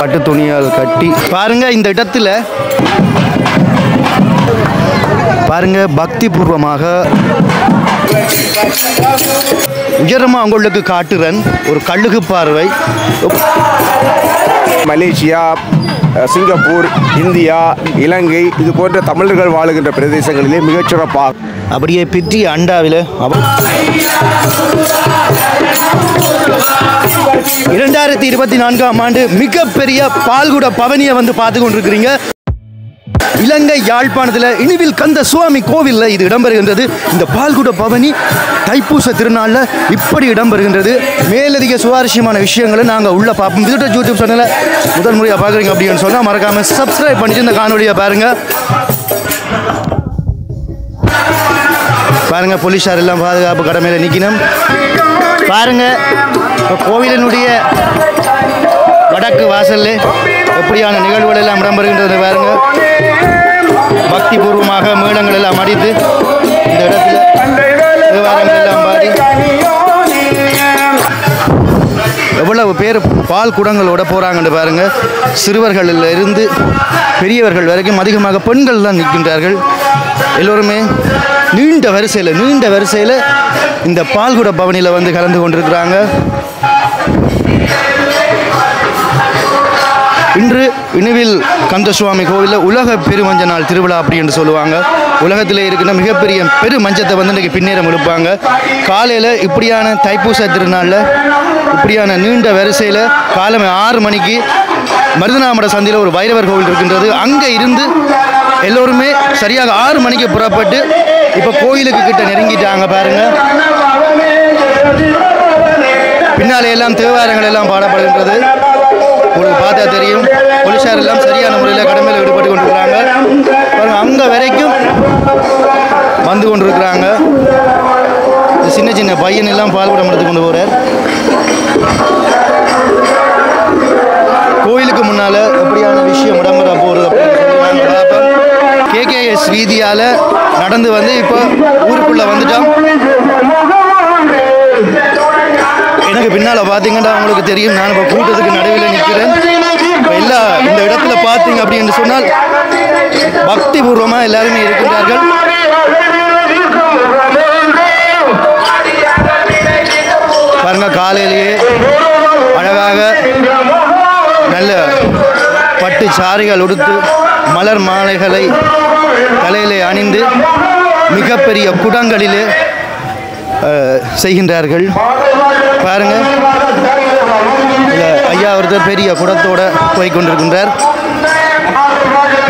பட்டு துணியால் கட்டி பாருங்க. இந்த இடத்துல பாருங்க பக்தி பூர்வமாக உயரமா உங்களுக்கு காட்டுறன் ஒரு கழுகு பார்வை. மலேசியா, சிங்கப்பூர், இந்தியா, இலங்கை இது போன்ற தமிழர்கள் வாழுகின்ற பிரதேசங்களிலே மிகச்சிறப்பாக அப்படியே பிற்றி அண்டாவில் 2024ஆம் ஆண்டு மிகப்பெரிய பால்குட பவனியை வந்து பார்த்து கொண்டிருக்கிறீங்க. இலங்கை யாழ்ப்பாணத்தில் இனிவில் கந்தசுவாமி கோவிலில் இது இடம்பெறுகின்றது. இந்த பால்குட பவனி தைப்பூச திருநாளில் இப்படி இடம்பெறுகின்றது. மேலதிக சுவாரஸ்யமான விஷயங்களை நாங்கள் உள்ளே பார்ப்போம். விசிட்டர் யூடியூப் சேனலை முதல் முறையாக பார்க்குறீங்க அப்படின்னு சொன்னால் மறக்காமல் சப்ஸ்கிரைப் பண்ணிட்டு இந்த காணொலியை பாருங்கள். பாருங்கள் போலீஸார் எல்லாம் பாதுகாப்பு கடமையில் நிற்கணும். பாருங்கள் கோவிலினுடைய வடக்கு வாசல்ல எப்படியான நிகழ்வுகள் எல்லாம் இடம்பெறுகின்றது பாருங்க. பக்தி பூர்வமாக மேளங்கள் எல்லாம் அடித்து இந்த இடத்துல விவகாரங்கள் எல்லாம் பாடி எவ்வளவு பேர் பால் குடங்களோட போகிறாங்கன்னு பாருங்க. சிறுவர்களில் இருந்து பெரியவர்கள் வரைக்கும் அதிகமாக பெண்கள் தான் நிற்கின்றார்கள். எல்லோருமே நீண்ட வரிசையில் இந்த பால்குட பவனியில் வந்து கலந்து கொண்டிருக்கிறாங்க. இன்று இனுவில் கந்தசுவாமி கோவிலில் உலக பெருமஞ்ச நாள் திருவிழா அப்படி என்று சொல்லுவாங்க. உலகத்தில் இருக்கிற மிகப்பெரிய பெருமஞ்சத்தை வந்து இன்றைக்கு பின்னேறம் எடுப்பாங்க. காலையில் இப்படியான தைப்பூச திருநாளில் இப்படியான நீண்ட வரிசையில் காலமே 6 மணிக்கு மருதநாமட சந்தையில் ஒரு வைரவர் கோவில் இருக்கின்றது. அங்கே இருந்து எல்லோருமே சரியாக 6 மணிக்கு புறப்பட்டு இப்போ கோயிலுக்கு கிட்ட நெருங்கிட்டாங்க. பாருங்கள் பின்னாலே எல்லாம் தேவாரங்கள் எல்லாம் பாடப்படுகின்றது. உங்களுக்கு பார்த்தா தெரியும் போலீஸார் எல்லாம் சரியான முறையில் கடமையில் ஈடுபட்டு கொண்டிருக்கிறாங்க. பாருங்கள் அங்கே வரைக்கும் வந்து கொண்டிருக்கிறாங்க. சின்ன சின்ன பையன் எல்லாம் பால்குடம் எடுத்து கொண்டு போகிறார். கோயிலுக்கு முன்னால் எப்படியான விஷயம் இடம்பெற போகிறது அப்படின்னு சொல்லி பார்ப்போம். கேகேஎஸ் வீதியால் நடந்து வந்து இப்போ ஊருக்குள்ளே வந்துட்டோம். எனக்கு பின்னால் பார்த்தீங்கன்னா உங்களுக்கு தெரியும் நான் இப்போ கூட்டத்துக்கு நடுவில் நிற்கிறேன். எல்லா இந்த இடத்துல பார்த்தீங்க அப்படின்னு சொன்னால் பக்தி பூர்வமாக எல்லாருமே இருக்கின்றார்கள். பாருங்க காலையிலேயே அழகாக நல்ல பட்டு சாரிகள் உடுத்து மலர் மாலைகளை தலையிலே அணிந்து மிகப்பெரிய குடங்களிலே செய்கின்றார்கள். பாருங்க ஐயா ஒருத்தர் பெரிய குடத்தோட போய் கொண்டிருக்கின்றார்.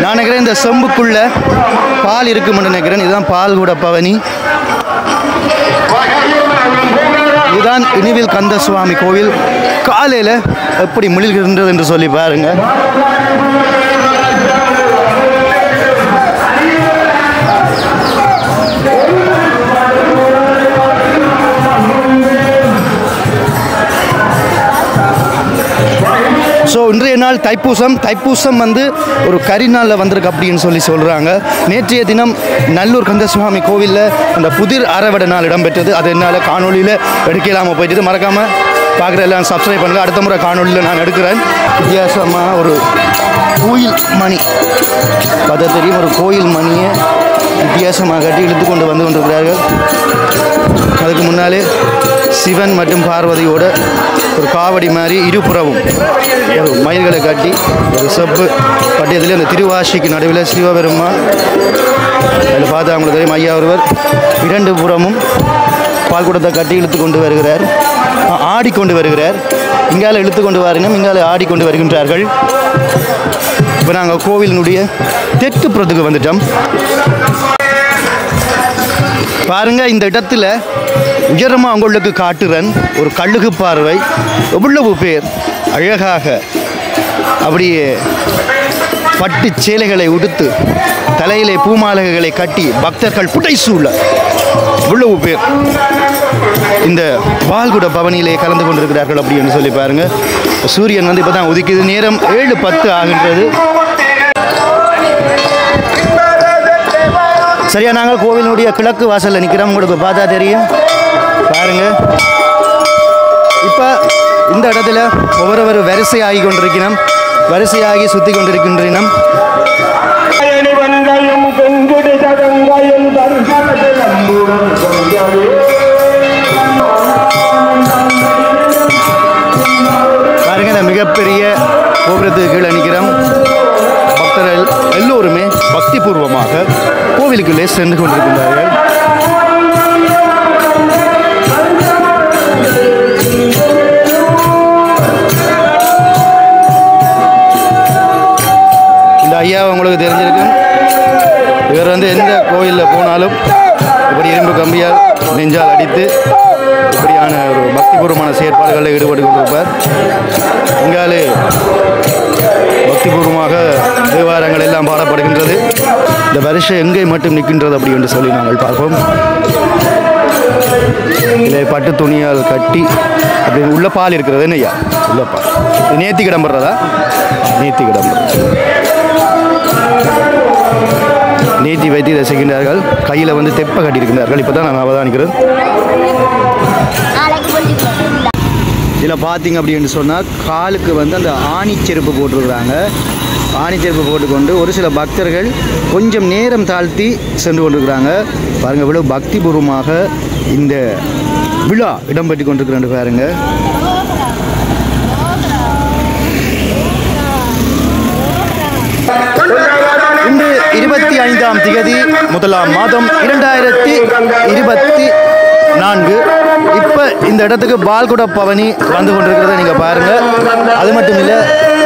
நான் நினைக்கிறேன் இந்த செம்புக்குள்ள பால் இருக்கும் என்று நினைக்கிறேன். இதுதான் பால்குட பவனி. இதுதான் இனிவில் கந்தசுவாமி கோவில் காலையில் எப்படி முழிக்கின்றது என்று சொல்லி பாருங்க. ஸோ இன்றைய நாள் தைப்பூசம். தைப்பூசம் வந்து ஒரு கரிநாளில் வந்திருக்கு அப்படின்னு சொல்கிறாங்க. நேற்றைய தினம் நல்லூர் கந்தசுவாமி கோவிலில் அந்த புதிர் அறவடை நாள் இடம்பெற்றது. அது என்னால் காணொலியில் எடுக்கலாமல் போயிட்டு மறக்காமல் பார்க்குற எல்லாம் சப்ஸ்கிரைப் பண்ணுங்கள். அடுத்த முறை காணொலியில் நான் எடுக்கிறேன். வித்தியாசமாக ஒரு கோயில் மணி பார்த்தா தெரியும். ஒரு கோயில் மணியை வித்தியாசமாக கட்டி இழுத்து கொண்டு வந்து கொண்டிருக்கிறார்கள். அதுக்கு முன்னாலே சிவன் மற்றும் பார்வதியோட ஒரு காவடி மாதிரி இருபுறவும் ஒரு மயில்களை கட்டி ஒரு செப்பு பட்டியத்தில் அந்த திருவாசிக்கு நடுவில் சிவபெருமான் அதில் பார்த்தா அவங்களுக்கு தெரியும். ஐயா ஒருவர் 2 புறமும் பால்குடத்தை கட்டி இழுத்து கொண்டு வருகிறார், ஆடிக்கொண்டு வருகிறார். இங்கால இழுத்து கொண்டு வாரினும் இங்கால ஆடிக்கொண்டு வருகின்றார்கள். இப்போ நாங்கள் கோவிலினுடைய தெற்குப்புறத்துக்கு வந்துட்டோம். பாருங்க இந்த இடத்துல உயரமாக உங்களுக்கு காட்டுறன் ஒரு கழுகு பார்வை. எவ்வளவு பேர் அழகாக அப்படியே பட்டு சேலைகளை உடுத்து தலையிலே பூமாலைகளை கட்டி பக்தர்கள் புடைசூழ இவ்வளவு பேர் இந்த பால்குட பவனியிலே கலந்து கொண்டிருக்கிறார்கள் அப்படின்னு சொல்லி பாருங்க. சூரியன் வந்து இப்போ தான் உதிக்குது. நேரம் 7:10 ஆகின்றது. சரியா நாங்கள் கோவிலுடைய கிழக்கு வாசலில் நிற்கிறோம். உங்களுக்கு பார்த்தா தெரியும். பாருங்கள் இப்போ இந்த இடத்துல ஒவ்வொரு வரிசை ஆகி கொண்டிருக்கிறோம். வரிசையாகி சுத்தி கொண்டிருக்கின்றனர். பாருங்க இந்த மிகப்பெரிய கோபுரத்துக்கு கீழே நிற்கிறோம். பக்தர்கள் எல்லோருமே பக்தி பூர்வமாக கோவிலுக்குள்ளே சென்று கொண்டிருக்கின்றார்கள். இந்த ஐயா உங்களுக்கு தெரிஞ்சிருக்கும். இவர் வந்து எந்த கோயிலில் போனாலும் இப்படி இரும்பு கம்பியால் நெஞ்சால் அடித்து இப்படியான ஒரு பக்திபூர்வமான செயற்பாடுகளில் ஈடுபட்டு கொண்டிருப்பார். இங்காலே பக்திபூர்வமாக தேவாரங்கள் எல்லாம் பாடப்படுகின்றது. இந்த வருஷம் எங்கே மட்டும் நிற்கின்றது அப்படி என்று சொல்லி நாங்கள் பார்ப்போம். இல்லை பட்டு துணியால் கட்டி அப்படி உள்ள பால் இருக்கிறது. என்னையா உள்ள பால் நேத்தி கிடம்புறதா? நேத்தி கிடம்புறது நீட்டி வைத்து ரசிக்கின்றார்கள். கையில் வந்து தெப்ப கட்டியிருக்கின்றார்கள். இப்போ தான் நாங்கள் அவதானிக்கிறோம். இதில் பார்த்தீங்க அப்படின்னு சொன்னால் காலுக்கு வந்து அந்த ஆணிச்செருப்பு போட்டிருக்கிறாங்க. ஆணிச்செருப்பு போட்டுக்கொண்டு ஒரு சில பக்தர்கள் கொஞ்சம் நேரம் தாழ்த்தி சென்று கொண்டிருக்கிறாங்க. பாருங்கள் இவ்வளோ பக்திபூர்வமாக இந்த விழா இடம்பெற்று கொண்டிருக்கிறாங்க. பாருங்கள் இன்று 25ஆம் திகதி முதலாம் மாதம் 2024. இப்போ இந்த இடத்துக்கு பால்குட பவனி வந்து கொண்டிருக்கிறத நீங்கள் பாருங்கள். அது மட்டும் இல்லை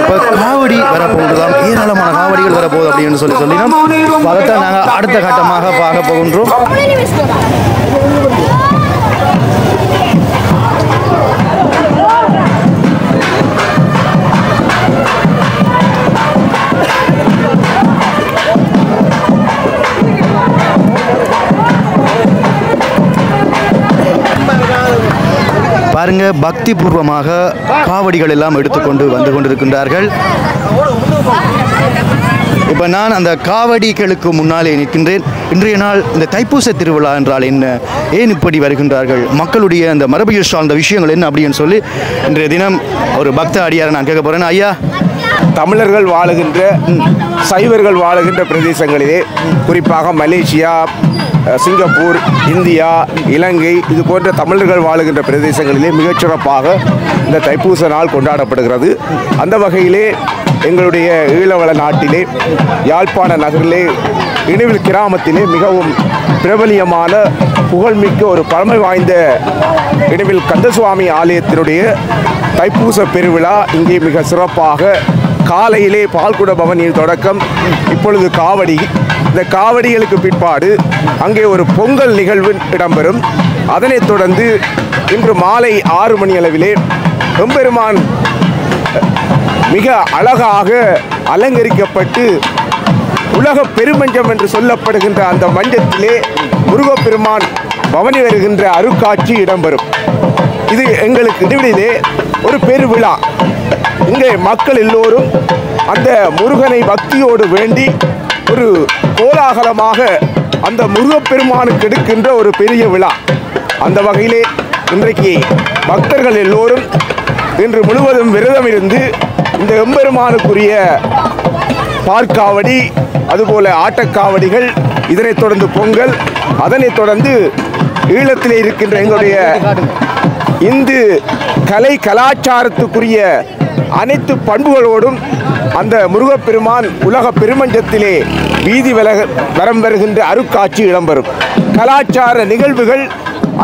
இப்போ காவடி வரப்போகுதான். ஏராளமான காவடிகள் வரப்போகுது அப்படின்னு சொல்லினோம். அதை நாங்கள் அடுத்த கட்டமாக பார்க்க போகின்றோம். பாருங்க பக்தி பூர்வமாக காவடிகள் எல்லாம் எடுத்துக்கொண்டு வந்து கொண்டிருக்கின்றார்கள். இப்போ நான் அந்த காவடிகளுக்கு முன்னாலே நிற்கின்றேன். இன்றைய நாள் இந்த தைப்பூச திருவிழா என்றால் என்ன, ஏன் இப்படி வருகின்றார்கள், மக்களுடைய அந்த மரபியல் சார்ந்த விஷயங்கள் என்ன அப்படின்னு சொல்லி இன்றைய தினம் ஒரு பக்த அடியாரை நான் கேட்க போகிறேன். ஐயா, தமிழர்கள் வாழுகின்ற சைவர்கள் வாழுகின்ற பிரதேசங்களிலே குறிப்பாக மலேசியா, சிங்கப்பூர், இந்தியா, இலங்கை இது போன்ற தமிழர்கள் வாழுகின்ற பிரதேசங்களிலே மிகச்சிறப்பாக இந்த தைப்பூச நாள் கொண்டாடப்படுகிறது. அந்த வகையிலே எங்களுடைய ஈழவள நாட்டிலே யாழ்ப்பாண நகரிலே இணுவில் கிராமத்திலே மிகவும் பிரபலியமான புகழ்மிக்க ஒரு பழமை வாய்ந்த இணுவில் கந்தசுவாமி ஆலயத்தினுடைய தைப்பூச பெருவிழா இங்கே மிக சிறப்பாக காலையிலே பால்குட பவனியில் தொடக்கம். இப்பொழுது காவடி, இந்த காவடிகளுக்கு பிற்பாடு அங்கே ஒரு பொங்கல் நிகழ்வு இடம்பெறும். அதனைத் தொடர்ந்து இன்று மாலை 6 மணி அளவிலே எம்பெருமான் மிக அழகாக அலங்கரிக்கப்பட்டு உலக பெருமஞ்சம் என்று சொல்லப்படுகின்ற அந்த மஞ்சத்திலே முருகப்பெருமான் பவனி வருகின்ற அருட்காட்சி இடம்பெறும். இது எங்களுக்கு இடைவெளியிலே ஒரு பெருவிழா. இங்கே மக்கள் எல்லோரும் அந்த முருகனை பக்தியோடு வேண்டி ஒரு கோலாகலமாக அந்த முருகப்பெருமானுக்கு எடுக்கின்ற ஒரு பெரிய விழா. அந்த வகையிலே இன்றைக்கு பக்தர்கள் எல்லோரும் இன்று முழுவதும் விரதம் இருந்து இந்த எம்பெருமானுக்குரிய பார்க்காவடி, அதுபோல ஆட்டக்காவடிகள், இதனைத் தொடர்ந்து பொங்கல், அதனைத் தொடர்ந்து ஈழத்திலே இருக்கின்ற எங்களுடைய இந்து கலை கலாச்சாரத்துக்குரிய அனைத்து பண்புகளோடும் அந்த முருகப்பெருமான் உலக பெருமஞ்சத்திலே வீதி வரம் பெறுகின்ற அருட்காட்சி இடம்பெறும். கலாச்சார நிகழ்வுகள்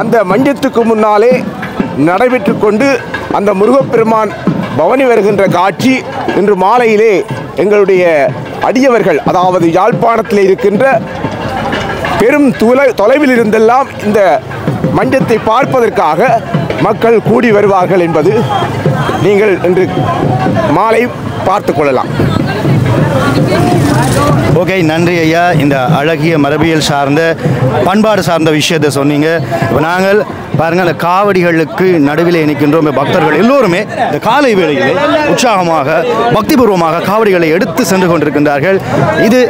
அந்த மஞ்சத்துக்கு முன்னாலே நடைபெற்று கொண்டு அந்த முருகப்பெருமான் பவனி வருகின்ற காட்சி இன்று மாலையிலே எங்களுடைய அடியவர்கள், அதாவது யாழ்ப்பாணத்தில் இருக்கின்ற பெரும் தொலைவில் இருந்தெல்லாம் இந்த மஞ்சத்தை பார்ப்பதற்காக மக்கள் கூடி வருவார்கள் என்பது நீங்கள் இன்று மாலை பார்த்து கொள்ளலாம். ஓகே, நன்றி ஐயா. இந்த அழகிய மரபியல் சார்ந்த பண்பாடு சார்ந்த விஷயத்தை சொன்னீங்க. இப்போ நாங்கள் பாருங்கள் அந்த காவடிகளுக்கு நடுவில் நிற்கின்றோம். பக்தர்கள் எல்லோருமே இந்த காலை வேளையிலே உற்சாகமாக பக்திபூர்வமாக காவடிகளை எடுத்து சென்று கொண்டிருக்கின்றார்கள். இது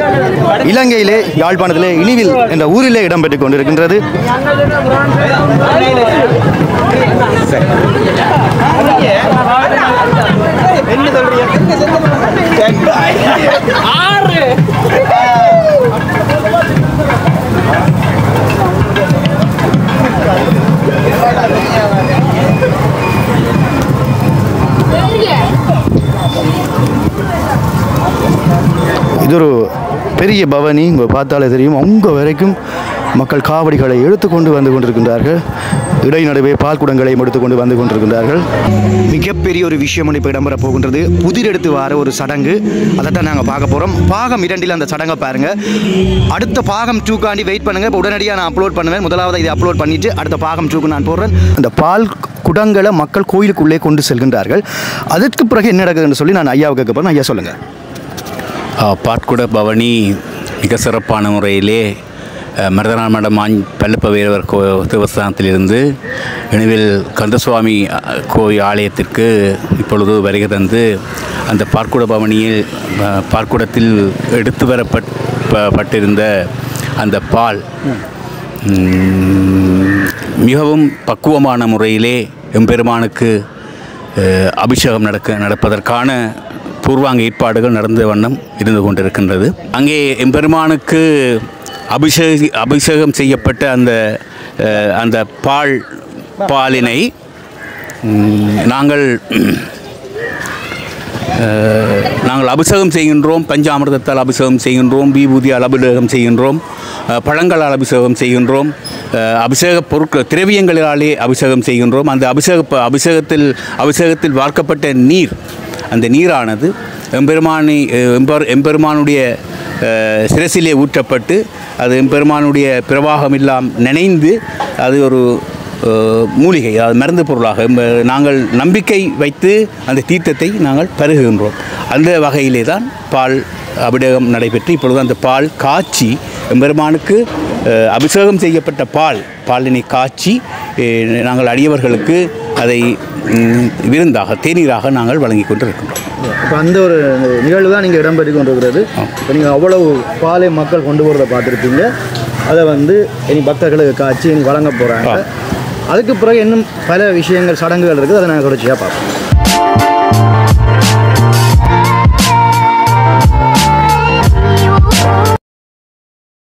இலங்கையிலே யாழ்ப்பாணத்திலே இணுவில் என்ற ஊரிலே இடம்பெற்று கொண்டிருக்கின்றது. என்ன சொல்றீங்க? ஆறு இது ஒரு பெரிய பவனி. இங்கே பார்த்தாலே தெரியும், அவங்க வரைக்கும் மக்கள் காவடிகளை எடுத்துக்கொண்டு வந்து கொண்டிருக்கின்றார்கள். இடைநடுவே பால் குடங்களையும் எடுத்துக்கொண்டு வந்து கொண்டிருக்கின்றார்கள். மிகப்பெரிய ஒரு விஷயம் இப்போ இடம்பெற போகின்றது, புதிரெடுத்து வார ஒரு சடங்கு. அதைத்தான் நாங்கள் பார்க்க போகிறோம். பாகம் 2ல் அந்த சடங்கை பாருங்கள். அடுத்த பாகம் 2க்காண்டி வெயிட் பண்ணுங்கள். இப்போ உடனடியாக நான் அப்லோட் பண்ணுவேன். முதலாவது இதை அப்லோட் பண்ணிவிட்டு அடுத்த பாகம் 2க்கு நான் போடுறேன். அந்த பால் குடங்களை மக்கள் கோயிலுக்குள்ளே கொண்டு செல்கின்றார்கள். அதற்கு பிறகு என்ன நடக்குதுன்னு சொல்லி நான் ஐயாவுக்கு கேட்கப்போறேன். ஐயா சொல்லுங்கள். பாட்குட பவனி மிக சிறப்பான முறையிலே மருதநாள் மடம் பல்லப்ப வீரவர் தேவஸ்தானத்திலிருந்து இணுவில் கந்தசுவாமி கோவில் ஆலயத்திற்கு இப்பொழுது வருகை தந்து அந்த பாட்குட பவனியில் பாட்குடத்தில் எடுத்து வரப்பட்டிருந்த அந்த பால் மிகவும் பக்குவமான முறையிலே எம்பெருமானுக்கு அபிஷேகம் நடப்பதற்கான பூர்வாங்க ஏற்பாடுகள் நடந்த வண்ணம் இருந்து கொண்டிருக்கின்றது. அங்கே எம்பெருமானுக்கு அபிஷேகம் செய்யப்பட்ட அந்த அந்த பாலினை நாங்கள் அபிஷேகம் செய்கின்றோம். பஞ்சாமிர்தத்தால் அபிஷேகம் செய்கின்றோம், விபூதியால் அபிஷேகம் செய்கின்றோம், பழங்களால் அபிஷேகம் செய்கின்றோம், அபிஷேக பொருட்கள் திரவியங்களாலே அபிஷேகம் செய்கின்றோம். அந்த அபிஷேகத்தில் வார்க்கப்பட்ட நீர், அந்த நீரானது எம்பெருமானுடைய சிரசிலே ஊற்றப்பட்டு அது எம்பெருமானுடைய பிரவாகம் எல்லாம் நினைந்து அது ஒரு மூலிகை, அது மருந்து பொருளாக நாங்கள் நம்பிக்கை வைத்து அந்த தீர்த்தத்தை நாங்கள் பருகுகின்றோம். அந்த வகையிலே தான் பால் அபிஷேகம் நடைபெற்று இப்பொழுது அந்த பால் காய்ச்சி எம்பெருமானுக்கு அபிஷேகம் செய்யப்பட்ட பாலினை காய்ச்சி நாங்கள் அடியவர்களுக்கு அதை விருந்தாக தேநீராக நாங்கள் வழங்கி கொண்டிருக்கின்றோம். இப்போ அந்த ஒரு நிகழ்வு தான் நீங்கள் இடம்பெற்று கொண்டிருக்கிறது. இப்போ நீங்கள் அவ்வளவு பாலை மக்கள் கொண்டு போகிறத பார்த்துருப்பீங்க. அதை வந்து இனி பக்தர்களுக்கு காய்ச்சி இனி வழங்க போகிறாங்க. அதுக்கு பிறகு இன்னும் பல விஷயங்கள் சடங்குகள் இருக்குது. அதை நாங்கள் தொடர்ச்சியாக பார்ப்போம்.